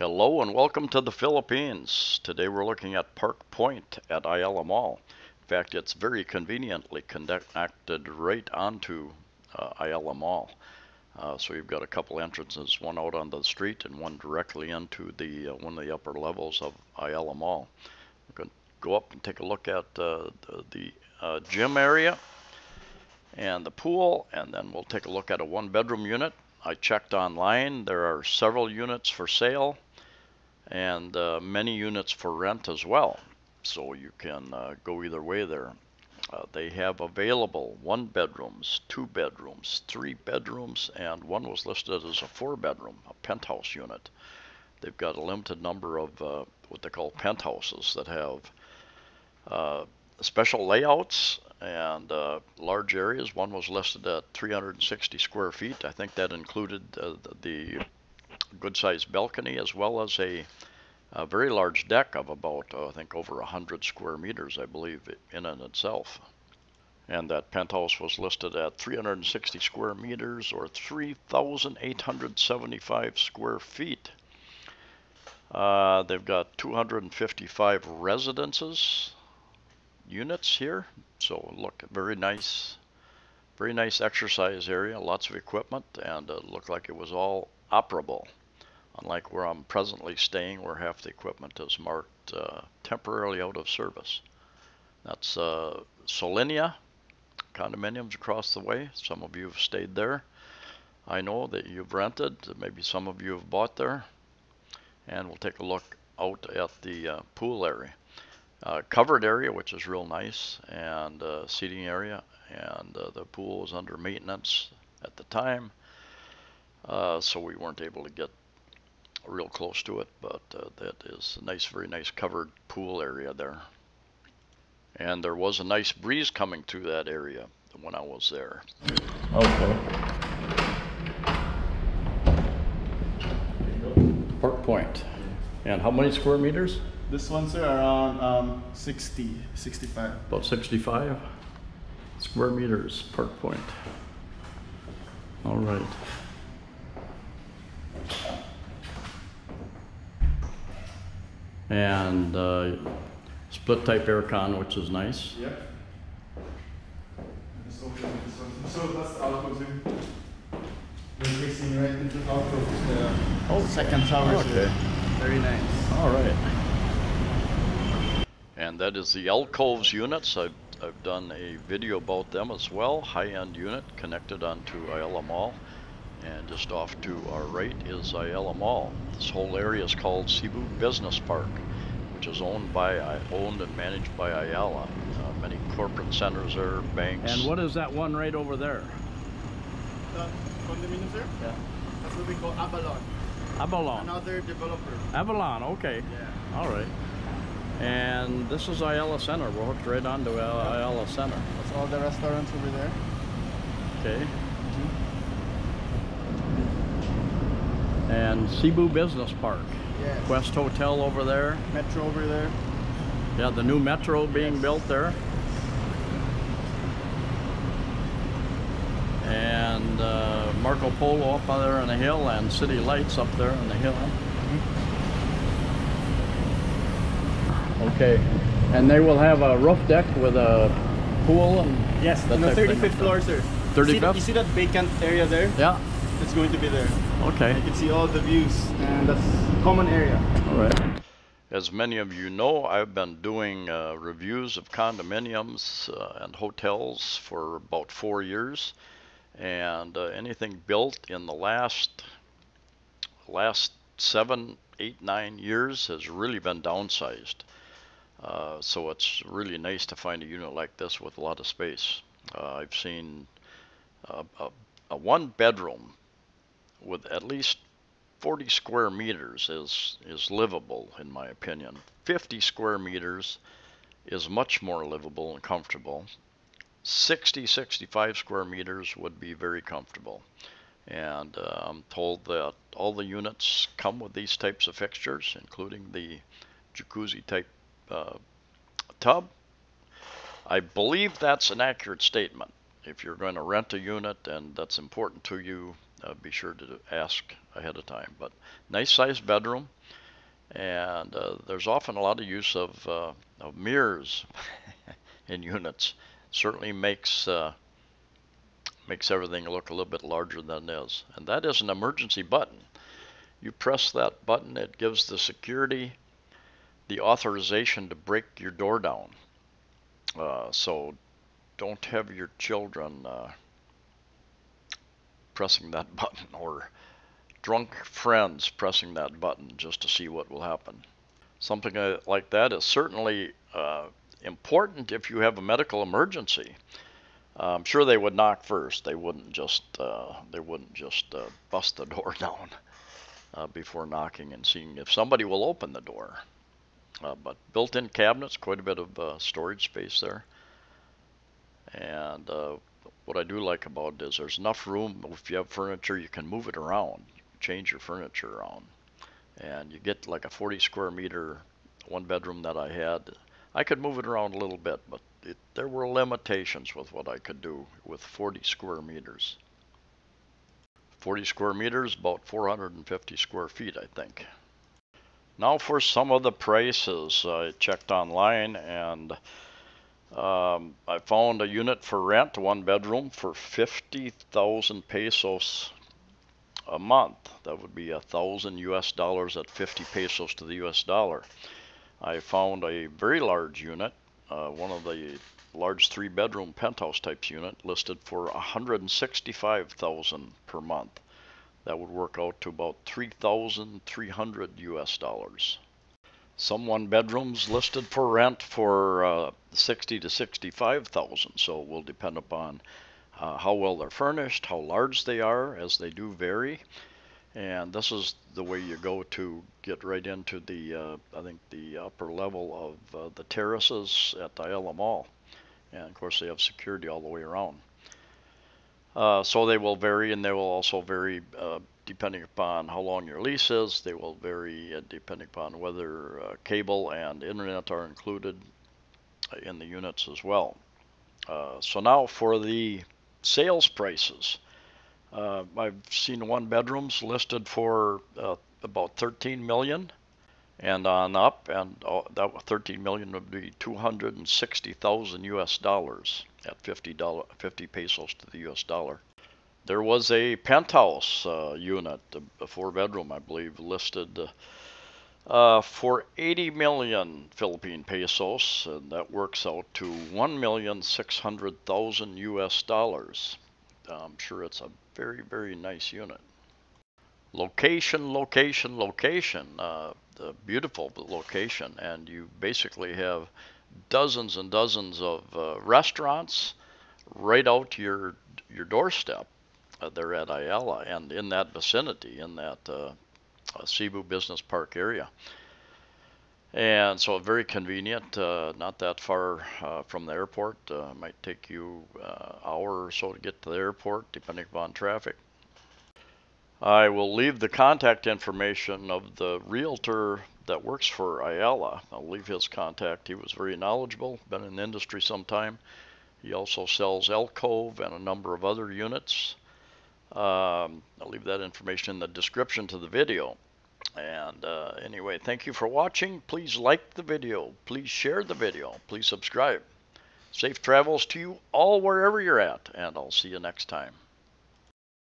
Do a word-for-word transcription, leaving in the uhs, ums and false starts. Hello and welcome to the Philippines. Today we're looking at Park Point at Ayala Mall. In fact, it's very conveniently connected right onto uh, Ayala Mall. Uh, so you've got a couple entrances, one out on the street and one directly into the uh, one of the upper levels of Ayala Mall. We're going to go up and take a look at uh, the, the uh, gym area and the pool, and then we'll take a look at a one-bedroom unit. I checked online. There are several units for sale, and uh, many units for rent as well, so you can uh, go either way there. Uh, they have available one bedrooms, two bedrooms, three bedrooms, and one was listed as a four bedroom, a penthouse unit. They've got a limited number of uh, what they call penthouses that have uh, special layouts and uh, large areas. One was listed at three hundred sixty square feet. I think that included uh, the, the good-sized balcony, as well as a, a very large deck of about, uh, I think, over one hundred square meters, I believe, in and itself. And that penthouse was listed at three hundred sixty square meters, or three thousand eight hundred seventy-five square feet. Uh, they've got two hundred fifty-five residences, units here. So look, very nice, very nice exercise area, lots of equipment, and it looked like it was all operable. Unlike where I'm presently staying, where half the equipment is marked uh, temporarily out of service. That's uh, Solinea condominiums across the way. Some of you have stayed there. I know that you've rented. Maybe some of you have bought there. And we'll take a look out at the uh, pool area. Uh, covered area, which is real nice, and uh, seating area. And uh, the pool was under maintenance at the time. Uh, so we weren't able to get real close to it, but uh, that is a nice, very nice covered pool area there. And there was a nice breeze coming through that area when I was there. Okay. Park Point. And how many square meters? This one's around um, sixty, sixty-five. About sixty-five square meters, Park Point. All right. And uh, split type air con, which is nice. Yeah. Let's open this one. So that's the Alcoves. We're facing right into the Alcoves. The oh, second tower. Okay. Here. Very nice. All right. And that is the Alcoves units. I've, I've done a video about them as well. High-end unit connected onto Ayala Mall. And just off to our right is Ayala Mall. This whole area is called Cebu Business Park, which is owned by owned and managed by Ayala. Uh, many corporate centers are banks. And what is that one right over there? The condominium there? Yeah. That's what we call Avalon. Avalon. Another developer. Avalon, okay. Yeah. All right. And this is Ayala Center. We're hooked right onto Ayala Center. That's all the restaurants over there. Okay. And Cebu Business Park. Yes. Quest Hotel over there. Metro over there. Yeah, the new Metro being yes. built there. And uh, Marco Polo up there on the hill, and City Lights up there on the hill. Mm-hmm. Okay. And they will have a roof deck with a pool and yes, on the thirty-fifth floor, sir. thirty-fifth? You see that vacant area there? Yeah. It's going to be there. Okay. You can see all the views, and that's a common area. All right. As many of you know, I've been doing uh, reviews of condominiums uh, and hotels for about four years, and uh, anything built in the last last seven, eight, nine years has really been downsized. Uh, so it's really nice to find a unit like this with a lot of space. Uh, I've seen a, a, a one-bedroom with at least forty square meters is is livable, in my opinion. fifty square meters is much more livable and comfortable. sixty, sixty-five square meters would be very comfortable. And uh, I'm told that all the units come with these types of fixtures, including the jacuzzi type uh, tub. I believe that's an accurate statement. If you're going to rent a unit and that's important to you, Uh, be sure to ask ahead of time. But nice sized bedroom, And uh, there's often a lot of use of, uh, of mirrors in units. Certainly makes uh, makes everything look a little bit larger than it is. And that is an emergency button. You press that button, it gives the security the authorization to break your door down. Uh, so don't have your children uh, pressing that button, or drunk friends pressing that button just to see what will happen. Something like that is certainly uh, important if you have a medical emergency. Uh, I'm sure they would knock first. They wouldn't just uh, they wouldn't just uh, bust the door down uh, before knocking and seeing if somebody will open the door. Uh, but built-in cabinets, quite a bit of uh, storage space there. And uh, what I do like about it is there's enough room. If you have furniture, you can move it around. You can change your furniture around, and you get like a forty square meter one bedroom that I had. I could move it around a little bit, but it, there were limitations with what I could do with forty square meters. forty square meters, about four hundred fifty square feet, I think. Now for some of the prices. I checked online, and um, I found a unit for rent, one bedroom, for fifty thousand pesos a month. That would be a thousand U S dollars at fifty pesos to the U S dollar. I found a very large unit, uh, one of the large three-bedroom penthouse types unit, listed for one hundred sixty-five thousand per month. That would work out to about three thousand three hundred U S dollars. Some one bedrooms listed for rent for uh, sixty to sixty-five thousand. So it will depend upon uh, how well they're furnished, how large they are, as they do vary. And this is the way you go to get right into the, uh, I think, the upper level of uh, the terraces at the Ayala Mall. And of course, they have security all the way around. Uh, so they will vary, and they will also vary uh, depending upon how long your lease is. They will vary uh, depending upon whether uh, cable and internet are included in the units as well. Uh, so now for the sales prices. Uh, I've seen one bedrooms listed for uh, about thirteen million dollars and on up, and uh, that thirteen million dollars would be two hundred sixty thousand U S dollars. At fifty pesos to the U S dollar. There was a penthouse uh, unit, a four-bedroom, I believe, listed uh, for eighty million Philippine pesos, and that works out to one million six hundred thousand U S dollars. I'm sure it's a very, very nice unit. Location, location, location. Uh, a beautiful location, and you basically have dozens and dozens of uh, restaurants right out your your doorstep. Uh, they're at Ayala and in that vicinity, in that uh, uh, Cebu Business Park area, and so very convenient. Uh, not that far uh, from the airport. Uh, might take you an uh, hour or so to get to the airport, depending upon traffic. I will leave the contact information of the realtor that works for Ayala. I'll leave his contact. He was very knowledgeable, been in the industry some time. He also sells Alcove and a number of other units. Um, I'll leave that information in the description to the video. And uh, anyway, thank you for watching. Please like the video. Please share the video. Please subscribe. Safe travels to you all wherever you're at, and I'll see you next time.